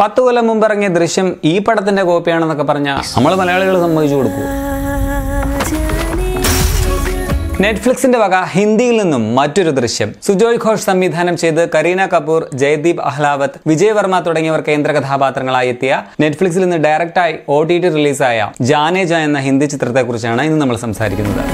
पत्त कोल्लम मुंब इറങ്ങിയ दृश्यम ई पडत्तिन्टे कोपियाण्न्नोक्के परंजा नम्मल मलयाळिकल सम्मतिच्चु कोडुक्कुम നെറ്റ്ഫ്ലിക്സിന്റെ വക ഹിന്ദിയിൽ നിന്നും മറ്റൊരു ദൃശ്യം സുജോയ് ഘോഷ് സംവിധാനം ചെയ്ത് കരീന കപൂർ, ജയദീപ് അഹ്ലാവത്ത്, വിജയ് വർമ്മ തുടങ്ങിയവർ കേന്ദ്ര കഥാപാത്രങ്ങളായി എത്തിയ നെറ്റ്ഫ്ലിക്സിൽ നിന്ന് ഡയറക്റ്റായി OTT റിലീസായ ജാനേ ജാൻ എന്ന ഹിന്ദി ചിത്രത്തെക്കുറിച്ചാണ് ഇന്ന് നമ്മൾ സംസാരിക്കുന്നത്.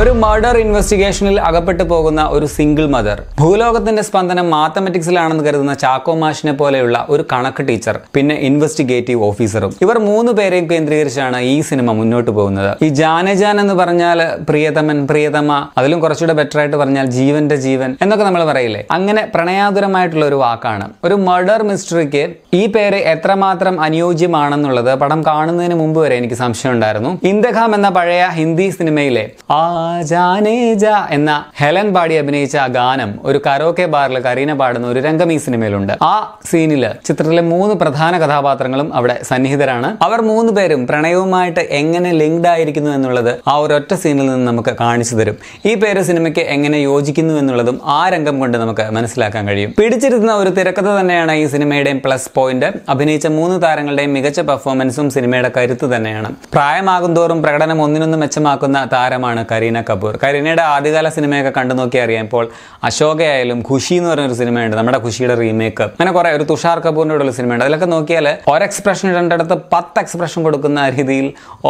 ഒരു മർഡർ ഇൻവെസ്റ്റിഗേഷനിൽ അകപ്പെട്ടു പോകുന്ന ഒരു സിംഗിൾ മദർ, ഭൂലോകത്തിന്റെ സ്പന്ദനം മാത്തമാറ്റിക്സിലാണെന്ന് കരുതുന്ന ചാക്കോ മാഷിനെ പോലെയുള്ള ഒരു കണക്ക് ടീച്ചർ, പിന്നെ ഇൻവെസ്റ്റിഗേറ്റീവ് ഓഫീസറും, ഇവർ മൂന്ന് പേരെയും കേന്ദ്രീകരിച്ചാണ് ഈ സിനിമ മുന്നോട്ട് പോകുന്നത്. ഈ ജാനേ ജാൻ എന്ന് പറഞ്ഞാൽ പ്രിയതമൻ, പ്രിയതമ, അതിലും കുറച്ചുകൂടെ ബെറ്റർ ആയിട്ട് പറഞ്ഞാൽ ജീവന്റെ ജീവൻ എന്നൊക്കെ നമ്മൾ പറയില്ലേ, അങ്ങനെ പ്രണയാതുരമായിട്ടുള്ള ഒരു വാക്കാണ്. ഒരു മർഡർ മിസ്റ്ററിക്ക് ഈ പേര് എത്രമാത്രം അനുയോജ്യമാണെന്നുള്ളത് പടം കാണുന്നതിന് മുമ്പ് വരെ എനിക്ക് സംശയം ഉണ്ടായിരുന്നു. ഇന്ദഖാം എന്ന പഴയ ഹിന്ദി സിനിമയിലെ ജാനേ ജാ എന്ന ഹെലൻ പാടി അഭിനയിച്ച ആ ഗാനം ഒരു കരോക്കെ ബാറിൽ കരീന പാടുന്ന ഒരു രംഗം ഈ സിനിമയിലുണ്ട്. ആ സീനില് ചിത്രത്തിലെ മൂന്ന് പ്രധാന കഥാപാത്രങ്ങളും അവിടെ സന്നിഹിതരാണ്. അവർ മൂന്ന് പേരും പ്രണയവുമായിട്ട് എങ്ങനെ ലിങ്ക്ഡ് ആയിരിക്കുന്നു എന്നുള്ളത് ആ ഒരൊറ്റ സീനിൽ നിന്ന് നമുക്ക് കാണിച്ചു തരും. ഈ പേര് സിനിമയ്ക്ക് എങ്ങനെ യോജിക്കുന്നു എന്നുള്ളതും ആ രംഗം കൊണ്ട് നമുക്ക് മനസ്സിലാക്കാൻ കഴിയും. പിടിച്ചിരുന്ന ഒരു തിരക്കഥ തന്നെയാണ് ഈ സിനിമയുടെയും പ്ലസ് പോയിന്റ്. അഭിനയിച്ച മൂന്ന് താരങ്ങളുടെയും മികച്ച പെർഫോമൻസും സിനിമയുടെ കരുത്ത് തന്നെയാണ്. പ്രായമാകും തോറും പ്രകടനം ഒന്നിനൊന്ന് മെച്ചമാക്കുന്ന താരമാണ് കരീന കപൂർ. കരീനയുടെ ആദ്യകാല സിനിമയൊക്കെ കണ്ടു നോക്കി അറിയാം. ഇപ്പോൾ അശോകയായാലും ഖുഷി എന്ന് പറഞ്ഞൊരു സിനിമയുണ്ട്, നമ്മുടെ ഖുഷിയുടെ റീമേക്ക്, അങ്ങനെ കുറെ ഒരു തുഷാർ കപൂറിൻ്റെ കൂടെയുള്ള സിനിമയുണ്ട്. അതിലൊക്കെ നോക്കിയാൽ ഒരു എക്സ്പ്രഷൻ രണ്ടിടത്ത് 10 എക്സ്പ്രഷൻ കൊടുക്കുന്ന രീതിയിൽ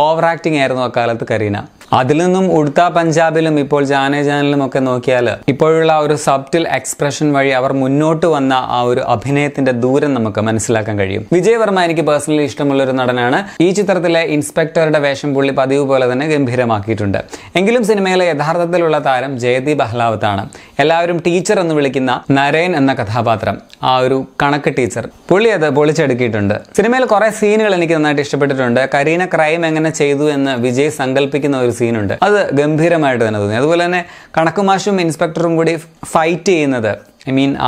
ഓവർ ആക്ടിങ് ആയിരുന്നു അക്കാലത്ത് കരീന. അതിൽ നിന്നും ഉഡ്താ പഞ്ചാബിലും ഇപ്പോൾ ജാനേ ജാനിലും ഒക്കെ നോക്കിയാൽ ഇപ്പോഴുള്ള ഒരു സബ്റ്റിൽ എക്സ്പ്രഷൻ വഴി അവർ മുന്നോട്ട് വന്ന ആ ഒരു അഭിനയത്തിന്റെ ദൂരം നമുക്ക് മനസ്സിലാക്കാൻ കഴിയും. വിജയ് വർമ്മ എനിക്ക് പേഴ്സണലി ഇഷ്ടമുള്ള ഒരു നടനാണ്. ഈ ചിത്രത്തിലെ ഇൻസ്പെക്ടറുടെ വേഷം പുള്ളി പതിവ് പോലെ തന്നെ ഗംഭീരമാക്കിയിട്ടുണ്ട്. എങ്കിലും സിനിമയിലെ യഥാർത്ഥത്തിലുള്ള താരം ജയദീപ് അഹ്ലാവത്താണ്. എല്ലാവരും ടീച്ചർ എന്ന് വിളിക്കുന്ന നരേൻ എന്ന കഥാപാത്രം, ആ ഒരു കണക്ക് ടീച്ചർ, പുള്ളി അത് പൊളിച്ചെടുക്കിയിട്ടുണ്ട്. സിനിമയിൽ കുറെ സീനുകൾ എനിക്ക് നന്നായിട്ട് ഇഷ്ടപ്പെട്ടിട്ടുണ്ട്. കരീന ക്രൈം എങ്ങനെ ചെയ്തു എന്ന് വിജയ് സങ്കല്പിക്കുന്ന ഒരു സീനുണ്ട്, അത് ഗംഭീരമായിട്ട് തന്നെ തോന്നി. അതുപോലെ തന്നെ കണക്കുമാഷും ഇൻസ്പെക്ടറും കൂടി ഫൈറ്റ് ചെയ്യുന്നത്,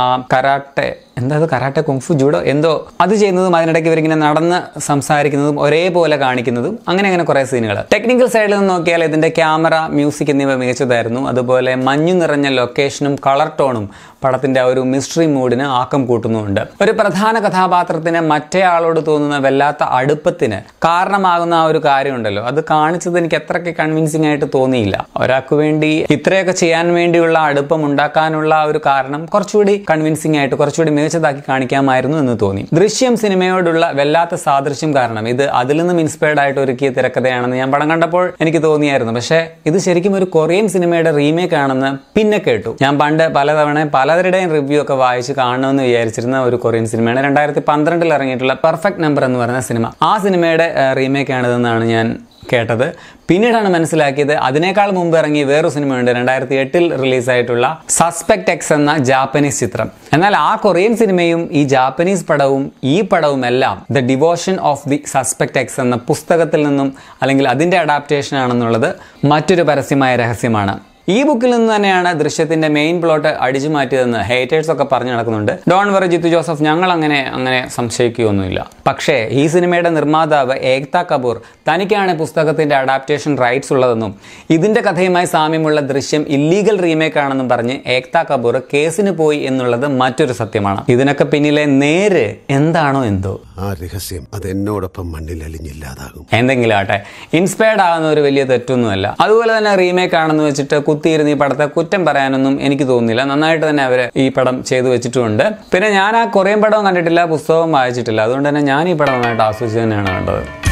ആ കരാട്ടെ, എന്താ കരാട്ടെ, കുംഫു, ജൂഡോ, എന്തോ അത് ചെയ്യുന്നതും അതിനിടയ്ക്ക് ഇവരിങ്ങനെ നടന്ന് സംസാരിക്കുന്നതും ഒരേപോലെ കാണിക്കുന്നതും, അങ്ങനെ കുറെ സീനുകൾ. ടെക്നിക്കൽ സൈഡിൽ നിന്ന് നോക്കിയാൽ ഇതിന്റെ ക്യാമറ, മ്യൂസിക് എന്നിവ മികച്ചതായിരുന്നു. അതുപോലെ മഞ്ഞു നിറഞ്ഞ ലൊക്കേഷനും കളർ ടോണും പടത്തിന്റെ ആ ഒരു മിസ്റ്ററി മൂഡിന് ആക്കം കൂട്ടുന്നുമുണ്ട്. ഒരു പ്രധാന കഥാപാത്രത്തിന് മറ്റേയാളോട് തോന്നുന്ന വല്ലാത്ത അടുപ്പത്തിന് കാരണമാകുന്ന ആ ഒരു കാര്യമുണ്ടല്ലോ, അത് കാണിച്ചത് എനിക്ക് അത്രയ്ക്ക് കൺവിൻസിംഗ് ആയിട്ട് തോന്നിയില്ല. ഒരാൾക്ക് വേണ്ടി ഇത്രയൊക്കെ ചെയ്യാൻ വേണ്ടിയുള്ള അടുപ്പം ഉണ്ടാക്കാനുള്ള ആ ഒരു കാരണം കുറച്ചുകൂടി കൺവിൻസിംഗ് ആയിട്ട് കുറച്ചുകൂടി മികച്ചതാക്കി കാണിക്കാമായിരുന്നു എന്ന് തോന്നി. ദൃശ്യം സിനിമയോടുള്ള വല്ലാത്ത സാദൃശ്യം കാരണം ഇത് അതിൽ നിന്നും ഇൻസ്പയർഡ് ആയിട്ട് ഒരുക്കിയ തിരക്കഥയാണെന്ന് ഞാൻ പടം കണ്ടപ്പോൾ എനിക്ക് തോന്നിയായിരുന്നു. പക്ഷേ ഇത് ശരിക്കും ഒരു കൊറിയൻ സിനിമയുടെ റീമേക്ക് ആണെന്ന് പിന്നെ കേട്ടു. ഞാൻ പണ്ട് പലതവണ പലരുടെയും റിവ്യൂ ഒക്കെ വായിച്ച് കാണണമെന്ന് വിചാരിച്ചിരുന്ന ഒരു കൊറിയൻ സിനിമയാണ് 2012 ഇറങ്ങിയിട്ടുള്ള പെർഫെക്റ്റ് നമ്പർ എന്ന് പറയുന്ന സിനിമ. ആ സിനിമയുടെ റീമേക്ക് ആണിതെന്നാണ് ഞാൻ കേട്ടത്. പിന്നീടാണ് മനസ്സിലാക്കിയത് അതിനേക്കാൾ മുമ്പ് ഇറങ്ങിയ വേറൊരു സിനിമയുണ്ട്, 2008 റിലീസായിട്ടുള്ള സസ്പെക്ട് എക്സ് എന്ന ജാപ്പനീസ് ചിത്രം. എന്നാൽ ആ കൊറിയൻ സിനിമയും ഈ ജാപ്പനീസ് പടവും ഈ പടവും എല്ലാം the devotion of the suspect X എന്ന പുസ്തകത്തിൽ നിന്നും അല്ലെങ്കിൽ അതിൻ്റെ അഡാപ്റ്റേഷൻ ആണെന്നുള്ളത് മറ്റൊരു പരസ്യമായ രഹസ്യമാണ്. ഈ ബുക്കിൽ നിന്ന് തന്നെയാണ് ദൃശ്യത്തിന്റെ മെയിൻ പ്ലോട്ട് അടിച്ചു മാറ്റിയതെന്ന് ഹേറ്റേഴ്സ് ഒക്കെ പറഞ്ഞു നടക്കുന്നുണ്ട്. ഡോൺ വറി ജിത്തു ജോസഫ്, ഞങ്ങൾ അങ്ങനെ സംശയിക്കുകയൊന്നുമില്ല. പക്ഷേ ഈ സിനിമയുടെ നിർമ്മാതാവ് ഏക്താ കപൂർ തനിക്കാണ് പുസ്തകത്തിന്റെ അഡാപ്റ്റേഷൻ റൈറ്റ്സ് ഉള്ളതെന്നും ഇതിന്റെ കഥയുമായി സാമ്യമുള്ള ദൃശ്യം ഇല്ലീഗൽ റീമേക്ക് ആണെന്നും പറഞ്ഞ് ഏക്താ കപൂർ കേസിന് പോയി എന്നുള്ളത് മറ്റൊരു സത്യമാണ്. ഇതിനൊക്കെ പിന്നിലെ നേര് എന്താണോ എന്തോ, ആ രഹസ്യം അതെന്നോടൊപ്പം മണ്ണിലലിഞ്ഞില്ലാതാകും. എന്തെങ്കിലും ആട്ടെ, ഇൻസ്പയർഡ് ആകുന്ന ഒരു വലിയ തെറ്റൊന്നുമല്ല. അതുപോലെ തന്നെ റീമേക്ക് ആണെന്ന് വെച്ചിട്ട് കുത്തിയിരുന്ന് ഈ പടത്തെ കുറ്റം പറയാനൊന്നും എനിക്ക് തോന്നുന്നില്ല. നന്നായിട്ട് തന്നെ അവർ ഈ പടം ചെയ്തു വെച്ചിട്ടുണ്ട്. പിന്നെ ഞാൻ ആ കൊറിയൻ പടവും കണ്ടിട്ടില്ല, പുസ്തകവും വായിച്ചിട്ടില്ല, അതുകൊണ്ട് തന്നെ ഞാൻ ഈ പടം നന്നായിട്ട് ആസ്വദിച്ച് തന്നെയാണ് കണ്ടത്.